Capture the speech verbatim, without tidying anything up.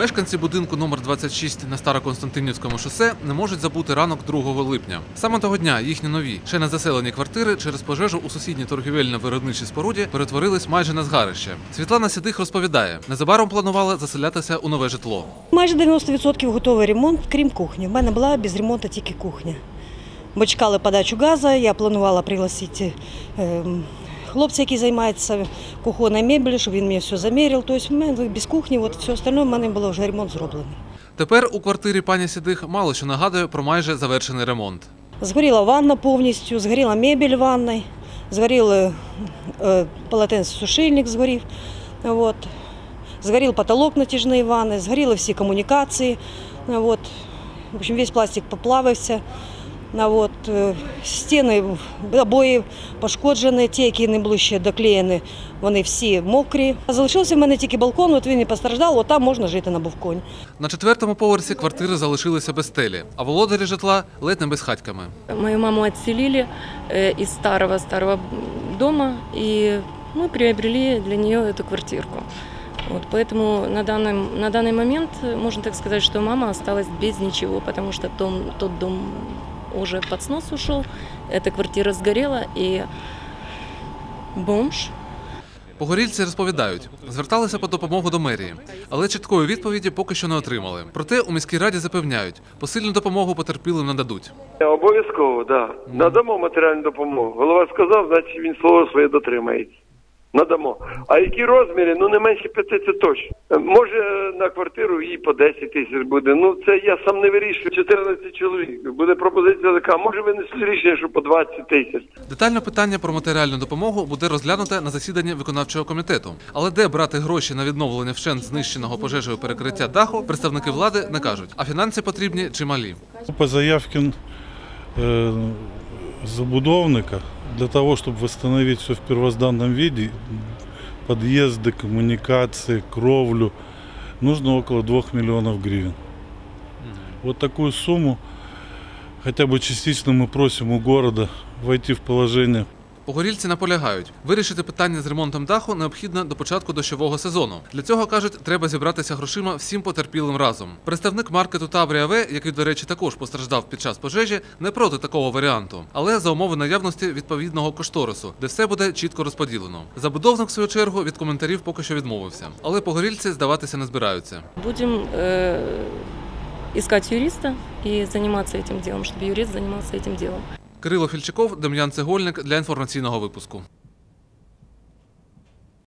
Мешканці будинку номер двадцять шість на Старокостянтинівському шосе не можуть забути ранок другого липня. Саме того дня їхні нові, ще не заселені квартири через пожежу у сусідній торгівельно-виробничій споруді перетворились майже на згарище. Світлана Сідих розповідає, незабаром планувала заселятися у нове житло. Майже дев'яносто відсотків готовий ремонт, крім кухні. В мене була без ремонту тільки кухня. Ми чекали подачу газу, я планувала пригласити хлопця, який займається кухонною меблею, щоб він мені все заміряв. Тобто без кухні, все остальне в мене було вже ремонт зроблений. Тепер у квартирі пані Сідих мало що нагадує про майже завершений ремонт. Згоріла ванна повністю, згоріла мебель в ванній, згорів полотенцесушильник, згорів. Згорів потолок натяжної ванни, згоріли всі комунікації. В общем, весь пластик поплавився. Стіни, обої пошкоджені, ті, які не були ще доклеєні, вони всі мокрі. Залишився в мене тільки балкон, він не постраждав, там можна жити на балконі. На четвертому поверсі квартири залишилися без стелі, а володарі житла ледь не безхатьками. Мою маму відселили із старого-старого дому, і ми приобрели для неї цю квартирку. Поэтому на данный, на данный момент можно так сказать, что мама осталась без ничего, потому что дом, тот дом уже под снос ушел, эта квартира сгорела и бомж. Погорільці розповідають, зверталися по допомогу до мерії, але чіткої відповіді поки що не отримали. Проте у міській раді запевняють, посильну допомогу потерпілим нададуть. Обов'язково, так. Надамо матеріальну допомогу. Голова сказав, значить він слово своє дотримається. Надамо. А які розміри? Ну не менше п'яти, це точно. Може на квартиру їй по десять тисяч буде. Ну це я сам не вирішую. чотирнадцять чоловік. Буде пропозиція така, може винесли рішення, що по двадцять тисяч. Детальне питання про матеріальну допомогу буде розглянуте на засіданні виконавчого комітету. Але де брати гроші на відновлення вщент знищеного пожежею перекриття даху, представники влади не кажуть. А фінанси потрібні чималі. По заявці забудовника, для того, чтобы восстановить все в первозданном виде, подъезды, коммуникации, кровлю, нужно около двух миллионов гривен. Вот такую сумму хотя бы частично мы просим у города войти в положение. Погорільці наполягають, вирішити питання з ремонтом даху необхідно до початку дощового сезону. Для цього, кажуть, треба зібратися грошима всім потерпілим разом. Представник маркету «Табрі А В», який, до речі, також постраждав під час пожежі, не проти такого варіанту. Але за умови наявності відповідного кошторису, де все буде чітко розподілено. Забудовник, в свою чергу, від коментарів поки що відмовився. Але погорільці здаватися не збираються. Будемо шукати юриста і займатися цим ділом, щоб юрист займався цим ділом. Кирило Фільчаков, Дем'ян Цегольник для інформаційного випуску.